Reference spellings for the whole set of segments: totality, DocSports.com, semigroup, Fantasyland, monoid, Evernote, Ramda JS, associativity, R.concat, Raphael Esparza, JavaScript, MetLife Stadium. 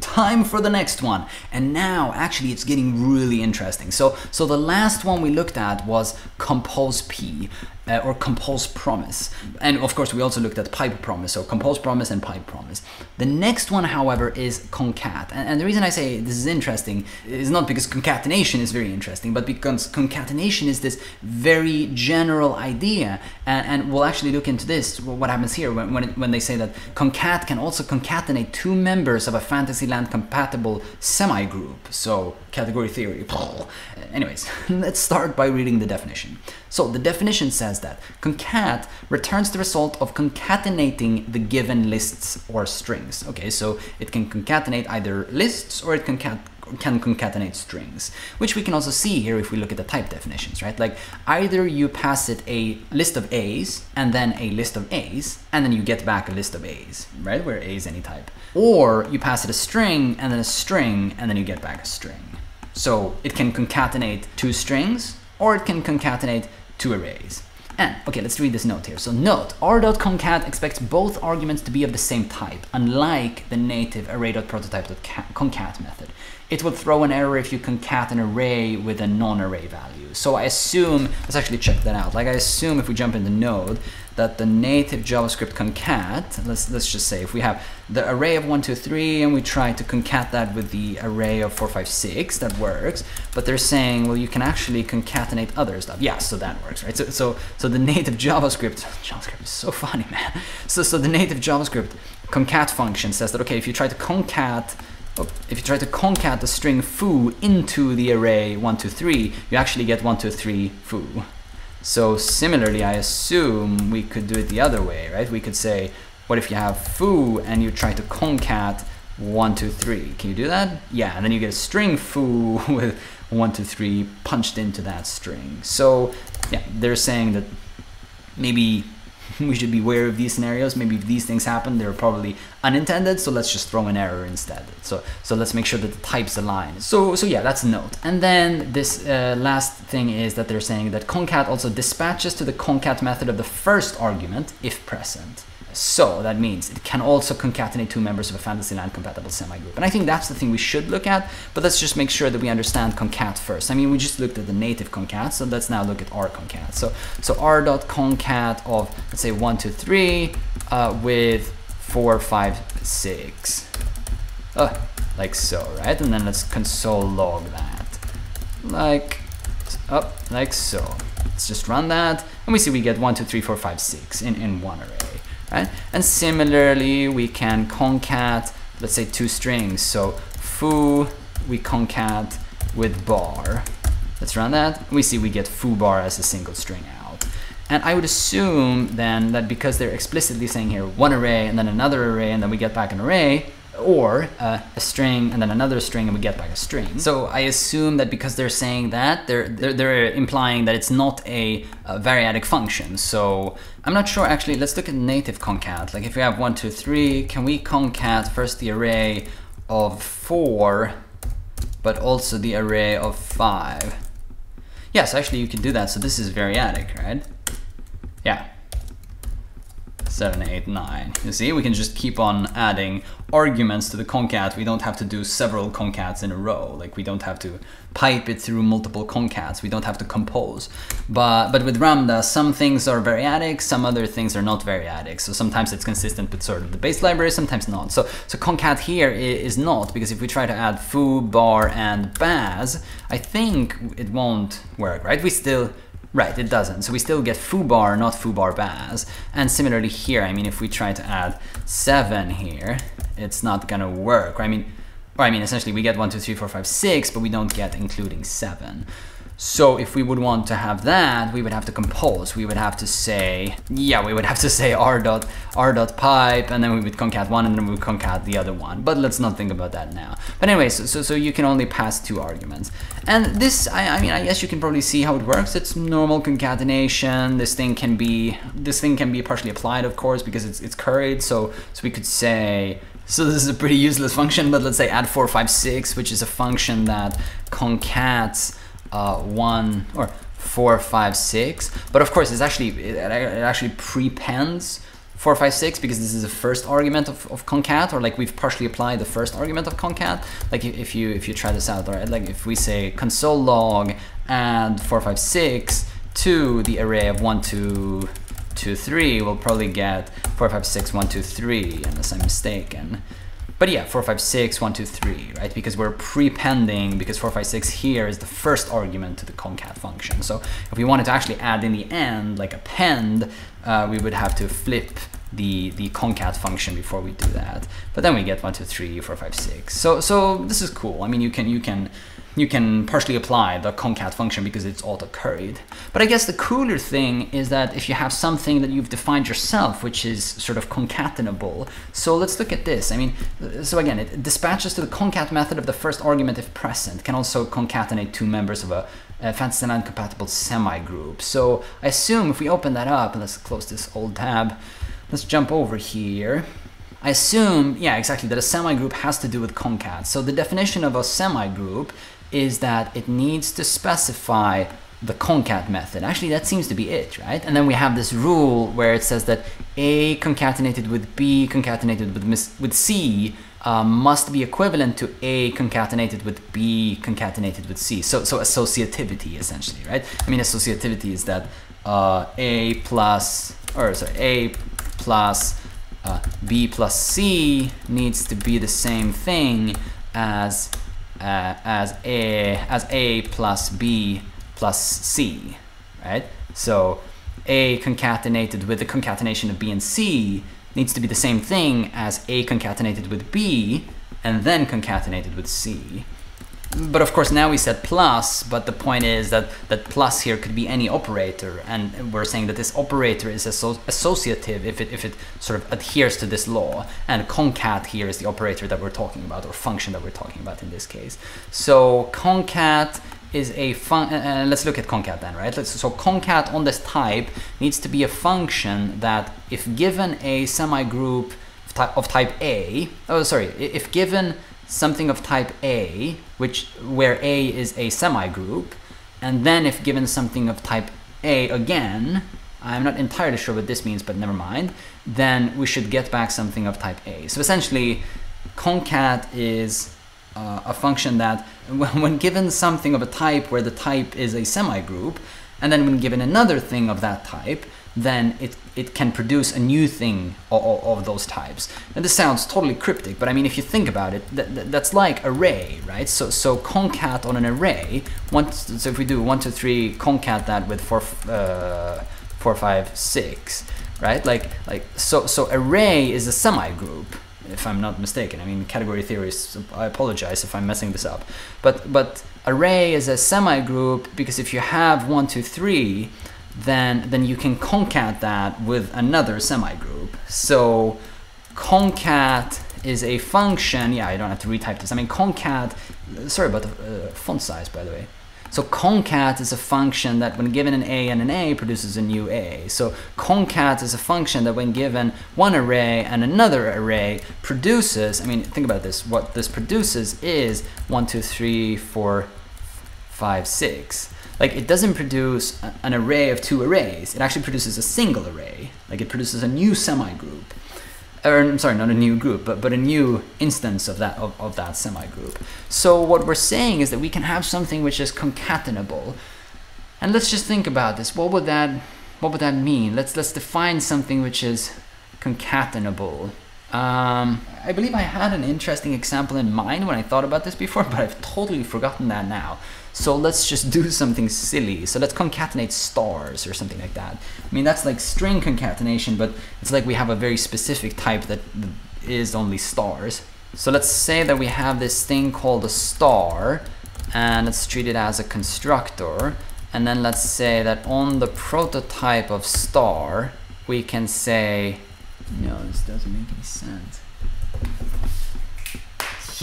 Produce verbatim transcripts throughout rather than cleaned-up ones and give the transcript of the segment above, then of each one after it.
time for the next one. And now actually it's getting really interesting. So, so the last one we looked at was compose P uh, or compose promise. And of course we also looked at pipe promise. So compose promise and pipe promise. The next one, however, is concat. And, and the reason I say this is interesting is not because concatenation is very interesting, but because concatenation is this very general idea. And, and we'll actually look into this, what happens here when, when, it, when they say that concat can also concatenate two members of a Fantasyland compatible semigroup. So category theory. Anyways, let's start by reading the definition. So the definition says that concat returns the result of concatenating the given lists or strings. Okay, so it can concatenate either lists or it can concat can concatenate strings, which we can also see here if we look at the type definitions, right? Like either you pass it a list of A's and then a list of A's, and then you get back a list of A's, right? Where A is any type. Or you pass it a string and then a string, and then you get back a string. So it can concatenate two strings or it can concatenate two arrays. And, okay, let's read this note here. So note, R.concat expects both arguments to be of the same type, unlike the native array.prototype.concat method. It will throw an error if you concat an array with a non-array value. So I assume, let's actually check that out. Like I assume if we jump into Node, that the native JavaScript concat, let's, let's just say if we have the array of one, two, three, and we try to concat that with the array of four, five, six, that works. But they're saying, well, you can actually concatenate other stuff. Yeah, so that works, right? So, so, so the native JavaScript, JavaScript is so funny, man. So, so the native JavaScript concat function says that, okay, if you try to concat, if you try to concat the string foo into the array one, two, three, you actually get one, two, three, foo. So similarly, I assume we could do it the other way, right? We could say, what if you have foo and you try to concat one, two, three? Can you do that? Yeah, and then you get a string foo with one, two, three punched into that string. So yeah, they're saying that maybe we should be aware of these scenarios. Maybe if these things happen, they're probably unintended. So let's just throw an error instead. So so let's make sure that the types align. So so yeah, that's note. And then this uh, last thing is that they're saying that concat also dispatches to the concat method of the first argument if present. So that means it can also concatenate two members of a Fantasyland compatible semigroup. And I think that's the thing we should look at, but let's just make sure that we understand concat first. I mean, we just looked at the native concat, so let's now look at R.concat. So, so R.concat of, let's say, one, two, three, uh, with four, five, six. Uh, like so, right? And then let's console log that. Like, uh, like so. Let's just run that, and we see we get one, two, three, four, five, six in, in one array. Right? And similarly, we can concat, let's say, two strings. So foo, we concat with bar. Let's run that. We see we get foo bar as a single string out. And I would assume then that because they're explicitly saying here one array and then another array and then we get back an array, or uh, a string and then another string and we get back a string. So I assume that because they're saying that, they're, they're, they're implying that it's not a, a variadic function. So I'm not sure, actually, let's look at native concat. Like if we have one, two, three, can we concat first the array of four, but also the array of five? Yes, actually you can do that. So this is variadic, right? Yeah. Seven, eight, nine. You see, we can just keep on adding arguments to the concat. We don't have to do several concats in a row. Like we don't have to pipe it through multiple concats. We don't have to compose. But but with Ramda, some things are variadic, some other things are not variadic. So sometimes it's consistent with sort of the base library, sometimes not. So so concat here is not, because if we try to add foo, bar, and baz, I think it won't work, right? We still. Right, it doesn't. So we still get foo bar, not foo bar baz. And similarly here, I mean, if we try to add seven here, it's not gonna work. I mean, or I mean, essentially we get one, two, three, four, five, six, but we don't get including seven. So if we would want to have that, we would have to compose. We would have to say, yeah, we would have to say r dot r dot pipe, and then we would concat one, and then we would concat the other one. But let's not think about that now. But anyway, so so, so you can only pass two arguments. And this, I, I mean, I guess you can probably see how it works. It's normal concatenation. This thing can be this thing can be partially applied, of course, because it's it's curried. So so we could say. So this is a pretty useless function. But let's say add four, five, six, which is a function that concats. Uh, one or four, five, six, but of course it's actually it, it actually prepends four, five, six, because this is the first argument of, of concat, or like we've partially applied the first argument of concat. Like if you if you try this out, right? Like if we say console log add four, five, six to the array of one, two, two, three, we'll probably get four, five, six, one, two, three, unless I'm mistaken. But yeah, four, five, six, one, two, three, right? Because we're prepending, because four, five, six here is the first argument to the concat function. So if we wanted to actually add in the end, like append, uh, we would have to flip the, the concat function before we do that. But then we get one, two, three, four, five, six. So so this is cool. I mean, you can you can you can partially apply the concat function because it's auto-curried. But I guess the cooler thing is that if you have something that you've defined yourself, which is sort of concatenable. So let's look at this. I mean, so again, it dispatches to the concat method of the first argument if present, can also concatenate two members of a, a Fantasyland compatible semi-group. So I assume if we open that up, and let's close this old tab, let's jump over here. I assume, yeah, exactly, that a semi-group has to do with concat. So the definition of a semi-group is that it needs to specify the concat method. Actually, that seems to be it, right? And then we have this rule where it says that A concatenated with B concatenated with, mis with C uh, must be equivalent to A concatenated with B concatenated with C. So, so associativity, essentially, right? I mean, associativity is that uh, A plus, or sorry, A plus uh, B plus C needs to be the same thing as Uh, as a as a plus b plus c, right? So a concatenated with the concatenation of b and c needs to be the same thing as a concatenated with b and then concatenated with c. But of course now we said plus, but the point is that that plus here could be any operator, and we're saying that this operator is associative if it if it sort of adheres to this law, and concat here is the operator that we're talking about, or function that we're talking about in this case. So concat is a fun uh, let's look at concat then, right? Let's, so concat on this type needs to be a function that if given a semigroup of type, of type A, oh sorry, if given something of type A, which where A is a semigroup, and then if given something of type A again, I'm not entirely sure what this means, but never mind, then we should get back something of type A. So essentially, concat is uh, a function that when, when given something of a type where the type is a semigroup, and then when given another thing of that type, then it, it can produce a new thing of, of, of those types. And this sounds totally cryptic, but I mean, if you think about it, that, that, that's like array, right? So so concat on an array, one, so if we do one, two, three, concat that with four, uh, four, five, six, right? Like, like so, so array is a semigroup, if I'm not mistaken. I mean, category theories, I apologize if I'm messing this up. But, but array is a semigroup because if you have one, two, three, then then you can concat that with another semigroup. So concat is a function, yeah, I don't have to retype this. I mean, concat, sorry about the uh, font size, by the way. So concat is a function that when given an A and an A produces a new A. So concat is a function that when given one array and another array produces, I mean, think about this, what this produces is one, two, three, four, five, six. Like, it doesn't produce an array of two arrays. It actually produces a single array. Like, it produces a new semigroup, or I'm sorry, not a new group, but but a new instance of that of, of that semigroup. So what we're saying is that we can have something which is concatenable. And let's just think about this. What would that what would that mean? Let's let's define something which is concatenable. Um, I believe I had an interesting example in mind when I thought about this before, but I've totally forgotten that now. So let's just do something silly. So let's concatenate stars or something like that. I mean, that's like string concatenation, but it's like we have a very specific type that is only stars. So let's say that we have this thing called a star, and let's treat it as a constructor. And then let's say that on the prototype of star, we can say, no, this doesn't make any sense.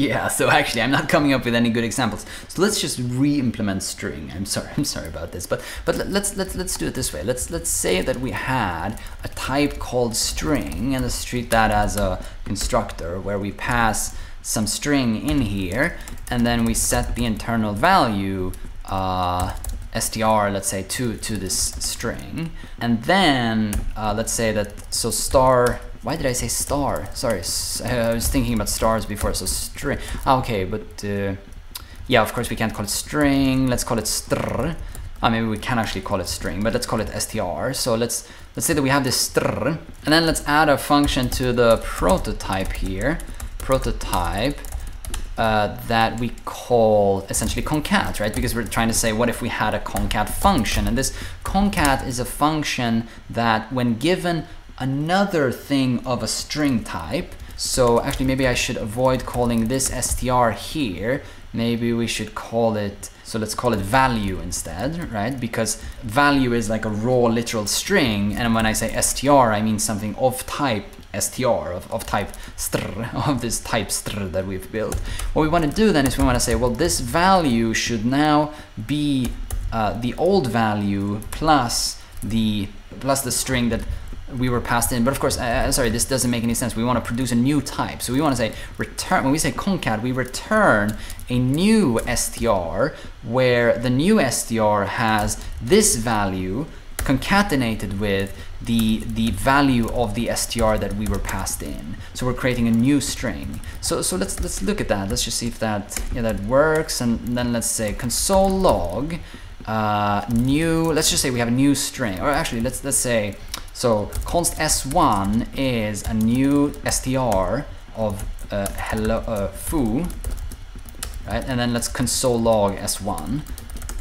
Yeah, so actually I'm not coming up with any good examples. So let's just re-implement string. I'm sorry, I'm sorry about this, but but let's let's let's do it this way. Let's let's say that we had a type called string, and let's treat that as a constructor where we pass some string in here, and then we set the internal value uh, str, let's say two to this string. And then uh, let's say that, so star, why did I say star? Sorry, I was thinking about stars before, so string. Okay, but uh, yeah, of course we can't call it string, let's call it str. Oh, maybe we can actually call it string, but let's call it str. So let's let's say that we have this str, and then let's add a function to the prototype here, prototype uh, that we call essentially concat, right? Because we're trying to say what if we had a concat function, and this concat is a function that when given another thing of a string type. So actually, maybe I should avoid calling this str here. Maybe we should call it, so let's call it value instead, right? Because value is like a raw literal string, and when I say str, I mean something of type str, of, of type str, of this type str that we've built. What we want to do then is we want to say, well, this value should now be uh, the old value plus the plus the string that we were passed in. But of course, uh, sorry, this doesn't make any sense. We want to produce a new type. So we want to say return, when we say concat, we return a new str where the new str has this value concatenated with the the value of the str that we were passed in. So we're creating a new string. So so let's let's look at that. Let's just see if that yeah, that works. And then let's say console log uh, new. Let's just say we have a new string. Or actually, let's let's say, so const s one is a new str of uh, hello uh, foo, right? And then let's console log s one.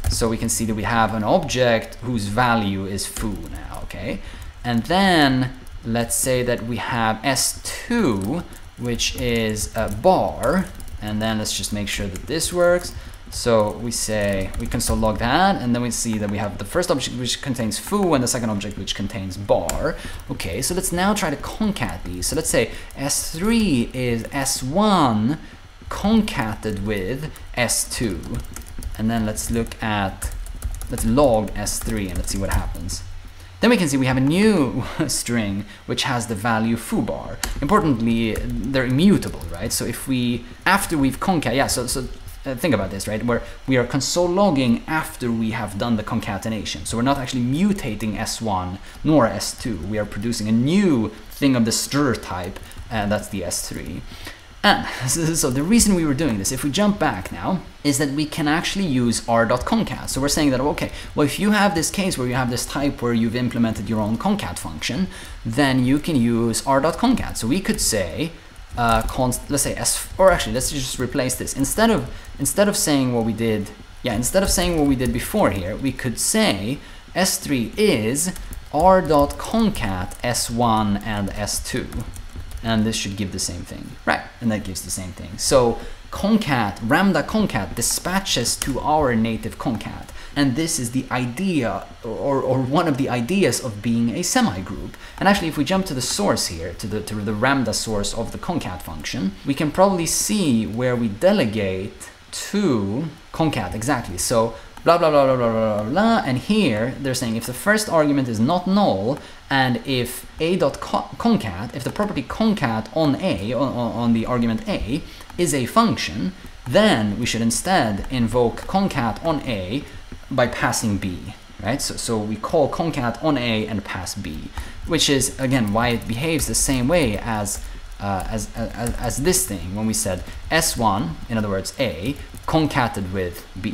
So we can see that we have an object whose value is foo now, okay? And then let's say that we have s two, which is a bar. And then let's just make sure that this works. So we say, we console log that, and then we see that we have the first object which contains foo and the second object which contains bar. Okay, so let's now try to concat these. So let's say s three is s one concated with s two. And then let's look at, let's log s three and let's see what happens. Then we can see we have a new string which has the value foo bar. Importantly, they're immutable, right? So if we, after we've concat, yeah, so, so think about this, right? Where we are console logging after we have done the concatenation. So we're not actually mutating s one nor s two. We are producing a new thing of the str type, and that's the s three. And so the reason we were doing this, if we jump back now, is that we can actually use r.concat. So we're saying that, okay, well, if you have this case where you have this type where you've implemented your own concat function, then you can use r.concat. So we could say, Uh, const, let's say s, or actually let's just replace this. Instead of instead of saying what we did, yeah, instead of saying what we did before here, we could say s three is r.concat s one and s two, and this should give the same thing, right? And that gives the same thing. So concat, Ramda concat dispatches to our native concat. And this is the idea, or, or one of the ideas of being a semi-group. And actually, if we jump to the source here, to the, to the Ramda source of the concat function, we can probably see where we delegate to concat, exactly. So blah, blah, blah, blah, blah, blah, blah, blah. And here, they're saying if the first argument is not null, and if a.concat, if the property concat on a, on, on the argument a, is a function, then we should instead invoke concat on a by passing b, right? So, so we call concat on a and pass b, which is, again, why it behaves the same way as, uh, as, as, as this thing when we said s one, in other words, a, concated with b.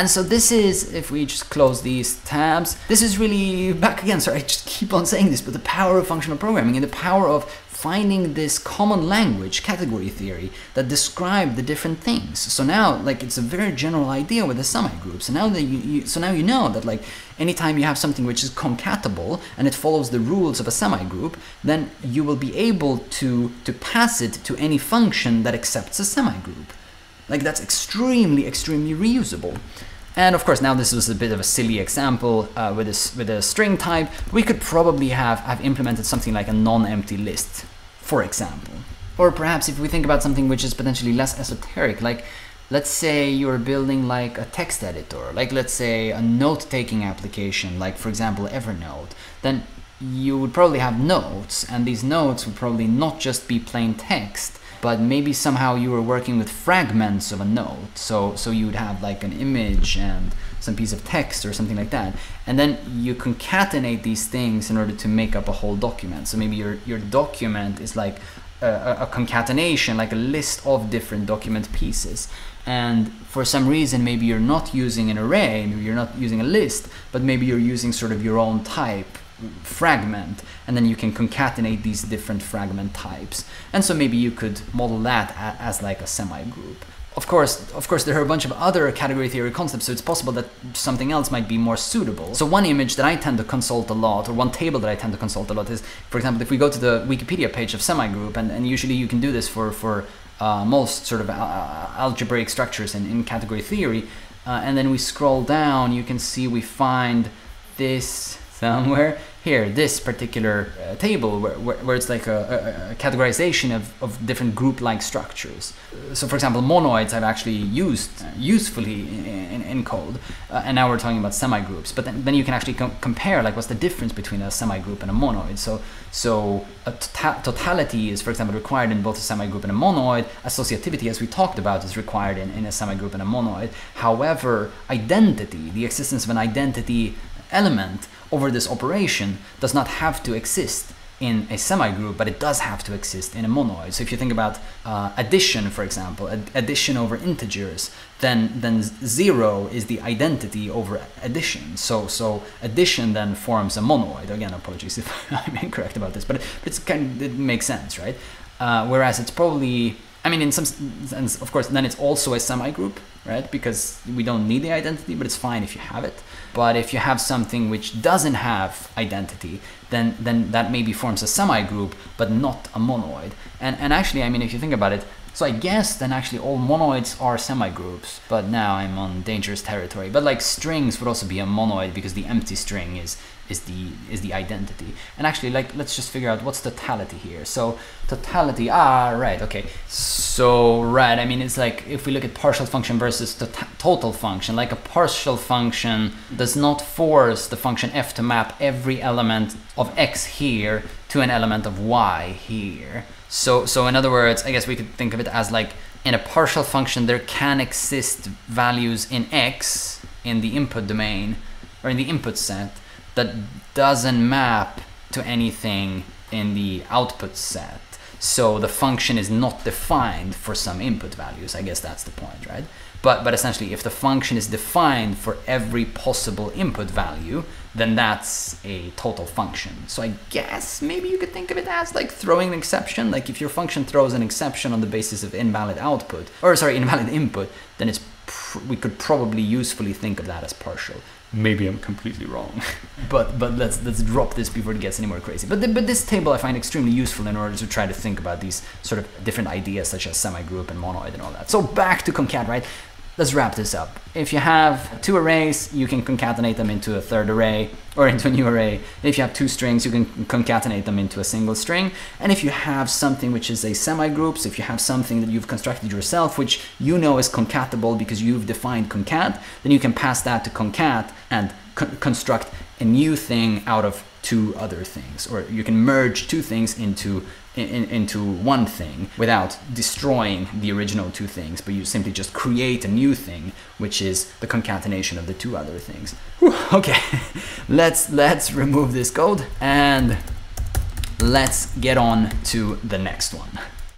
And so this is, if we just close these tabs, this is really, back again, sorry, I just keep on saying this, but the power of functional programming and the power of finding this common language, category theory, that describe the different things. So now, like, it's a very general idea with the semi-group. So now that you, you, so now you know that, like, anytime you have something which is concatable and it follows the rules of a semi-group, then you will be able to to pass it to any function that accepts a semi-group. Like, that's extremely, extremely reusable. And of course, now this was a bit of a silly example uh, with a, with a string type. We could probably have, have implemented something like a non-empty list, for example. Or perhaps if we think about something which is potentially less esoteric, like let's say you're building like a text editor, like let's say a note-taking application, like for example, Evernote, then you would probably have notes, and these notes would probably not just be plain text, but maybe somehow you were working with fragments of a note. So, so you would have like an image and some piece of text or something like that. And then you concatenate these things in order to make up a whole document. So maybe your, your document is like a, a concatenation, like a list of different document pieces. And for some reason, maybe you're not using an array, maybe you're not using a list, but maybe you're using sort of your own type fragment, and then you can concatenate these different fragment types. And so maybe you could model that as like a semi-group. Of course, of course, there are a bunch of other category theory concepts, so it's possible that something else might be more suitable. So one image that I tend to consult a lot, or one table that I tend to consult a lot is, for example, if we go to the Wikipedia page of semigroup, and, and usually you can do this for, for uh, most sort of uh, algebraic structures in, in category theory, uh, and then we scroll down, you can see we find this somewhere. Here, this particular uh, table where, where, where it's like a, a, a categorization of, of different group-like structures. So for example, monoids I've actually used uh, usefully in, in, in code, uh, and now we're talking about semi-groups. But then, then you can actually com compare like what's the difference between a semi-group and a monoid. So, so a to totality is, for example, required in both a semi-group and a monoid. Associativity, as we talked about, is required in, in a semi-group and a monoid. However, identity, the existence of an identity element over this operation does not have to exist in a semigroup, but it does have to exist in a monoid. So if you think about uh, addition, for example, ad addition over integers, then then zero is the identity over addition. So so addition then forms a monoid. Again, apologies if I'm incorrect about this, but it's kind of, it makes sense, right? Uh, whereas it's probably, I mean, in some sense, of course, then it's also a semigroup, right? Because we don't need the identity, but it's fine if you have it. But if you have something which doesn't have identity, then then that maybe forms a semigroup, but not a monoid. And and actually, I mean, if you think about it, so I guess then actually all monoids are semigroups, but now I'm on dangerous territory. But like strings would also be a monoid because the empty string is is the is the identity. And actually, like, let's just figure out what's totality here. So totality, ah, right, okay. So right, I mean, it's like if we look at partial function versus to total function, like a partial function does not force the function f to map every element of x here to an element of y here. So, so in other words, I guess we could think of it as like in a partial function, there can exist values in x in the input domain or in the input set that doesn't map to anything in the output set. So the function is not defined for some input values. I guess that's the point, right? But, but essentially, if the function is defined for every possible input value, then that's a total function. So I guess maybe you could think of it as like throwing an exception. Like if your function throws an exception on the basis of invalid output, or sorry, invalid input, then it's pr we could probably usefully think of that as partial. Maybe I'm completely wrong, but but let's let's drop this before it gets any more crazy. But the, but this table I find extremely useful in order to try to think about these sort of different ideas such as semigroup and monoid and all that. So back to concat, right? Let's wrap this up. If you have two arrays, you can concatenate them into a third array or into a new array. If you have two strings, you can concatenate them into a single string. And if you have something which is a semigroup, so if you have something that you've constructed yourself, which you know is concatable because you've defined concat, then you can pass that to concat and con construct a new thing out of two other things. Or you can merge two things into In, into one thing without destroying the original two things, but you simply just create a new thing, which is the concatenation of the two other things. Whew, okay, let's let's remove this code and let's get on to the next one.